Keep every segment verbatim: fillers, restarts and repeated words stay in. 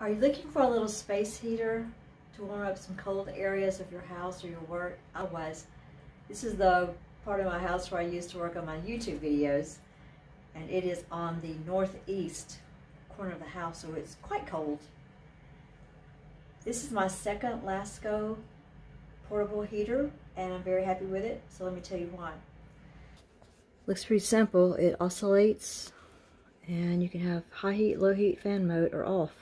Are you looking for a little space heater to warm up some cold areas of your house or your work? I was. This is the part of my house where I used to work on my YouTube videos, and it is on the northeast corner of the house, so it's quite cold. This is my second Lasko portable heater, and I'm very happy with it, so let me tell you why. Looks pretty simple. It oscillates, and you can have high heat, low heat, fan mode, or off.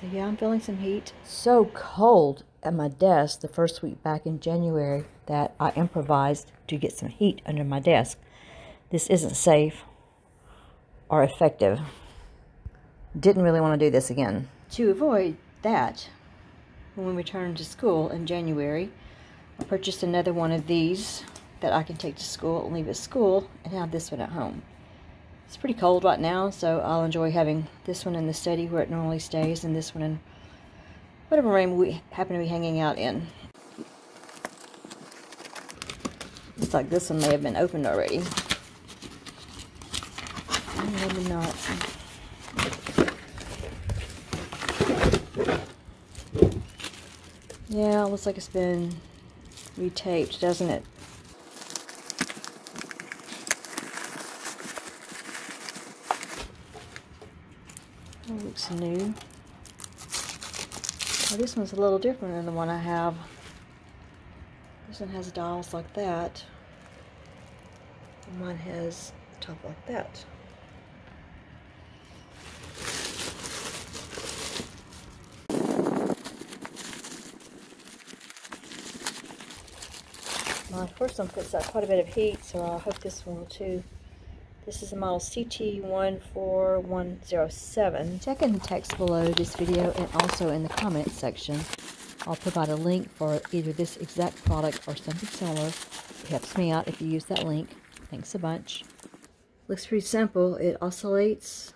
So yeah, I'm feeling some heat. So cold at my desk the first week back in January that I improvised to get some heat under my desk. This isn't safe or effective. Didn't really want to do this again. To avoid that, when we return to school in January, I purchased another one of these that I can take to school and leave at school and have this one at home. It's pretty cold right now, so I'll enjoy having this one in the study where it normally stays and this one in whatever room we happen to be hanging out in. Looks like this one may have been opened already. Maybe not. Yeah, looks like it's been retaped, doesn't it? It looks new. Well, this one's a little different than the one I have. This one has dials like that, and mine has a top like that. My first one puts out quite a bit of heat, so I hope this one will too. This is the model C T one four one zero seven. Check in the text below this video and also in the comments section. I'll provide a link for either this exact product or something similar. It helps me out if you use that link. Thanks a bunch. Looks pretty simple. It oscillates,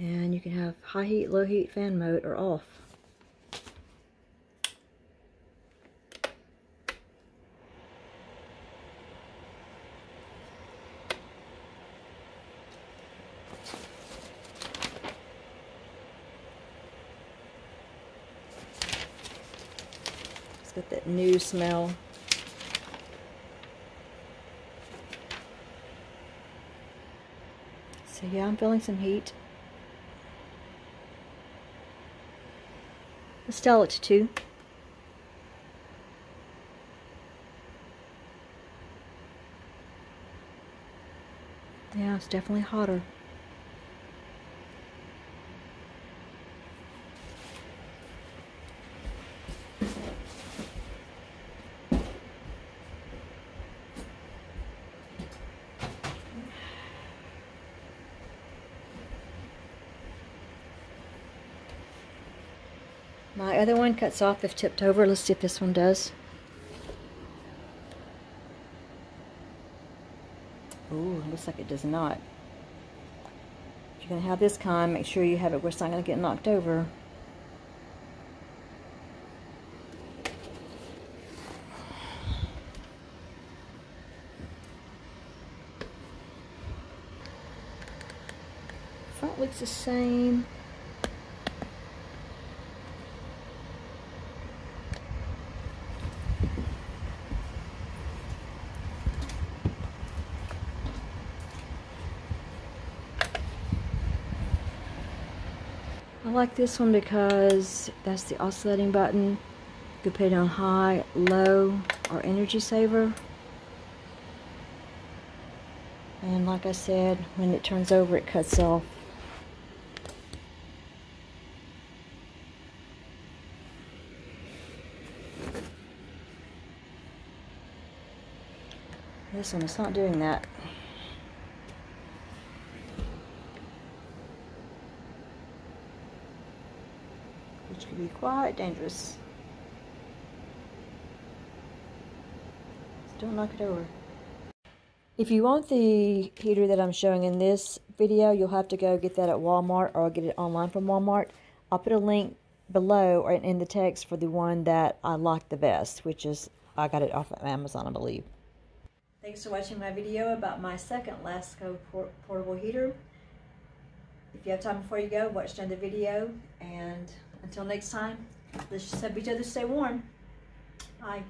and you can have high heat, low heat, fan mode, or off. It's got that new smell. So yeah, I'm feeling some heat. Let's dial it to two. Yeah, it's definitely hotter. My other one cuts off if tipped over. Let's see if this one does. Ooh, looks like it does not. If you're going to have this kind, make sure you have it where it's not going to get knocked over. Front looks the same. I like this one because that's the oscillating button. You could put it on high, low, or energy saver. And like I said, when it turns over, it cuts off. This one is not doing that. Which could be quite dangerous. Don't knock it over. If you want the heater that I'm showing in this video, you'll have to go get that at Walmart or get it online from Walmart. I'll put a link below or in the text for the one that I like the best, which is I got it off of Amazon, I believe. Thanks for watching my video about my second Lasko port portable heater. If you have time before you go, watch another video. And until next time, let's just help each other stay warm. Bye.